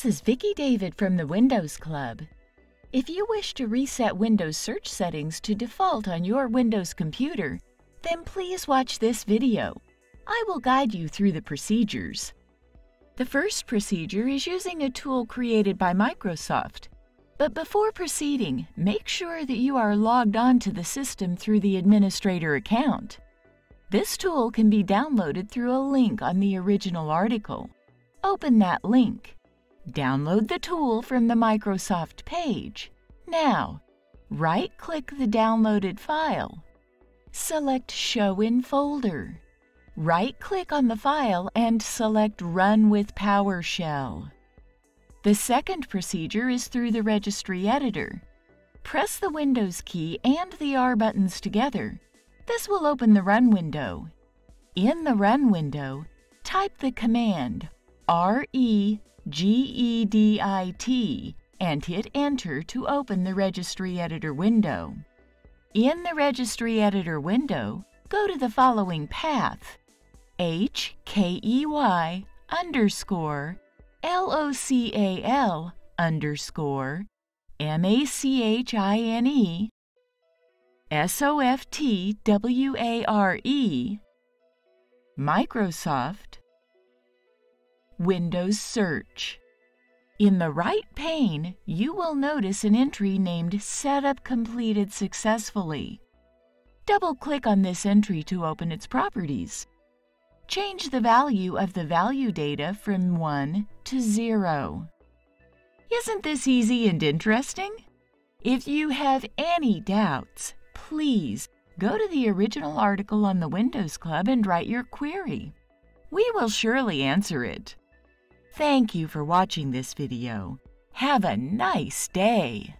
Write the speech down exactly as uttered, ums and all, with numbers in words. This is Vicky David from the Windows Club. If you wish to reset Windows search settings to default on your Windows computer, then please watch this video. I will guide you through the procedures. The first procedure is using a tool created by Microsoft. But before proceeding, make sure that you are logged on to the system through the administrator account. This tool can be downloaded through a link on the original article. Open that link. Download the tool from the Microsoft page. Now, right-click the downloaded file. Select Show in Folder. Right-click on the file and select Run with PowerShell. The second procedure is through the Registry Editor. Press the Windows key and the R buttons together. This will open the Run window. In the Run window, type the command R E G E D I T and hit Enter to open the Registry Editor window. In the Registry Editor window, go to the following path, H K E Y underscore L O C A L underscore M A C H I N E S O F T W A R E Microsoft Windows Search. In the right pane, you will notice an entry named Setup Completed Successfully. Double-click on this entry to open its properties. Change the value of the value data from one to zero. Isn't this easy and interesting? If you have any doubts, please go to the original article on the Windows Club and write your query. We will surely answer it. Thank you for watching this video. Have a nice day!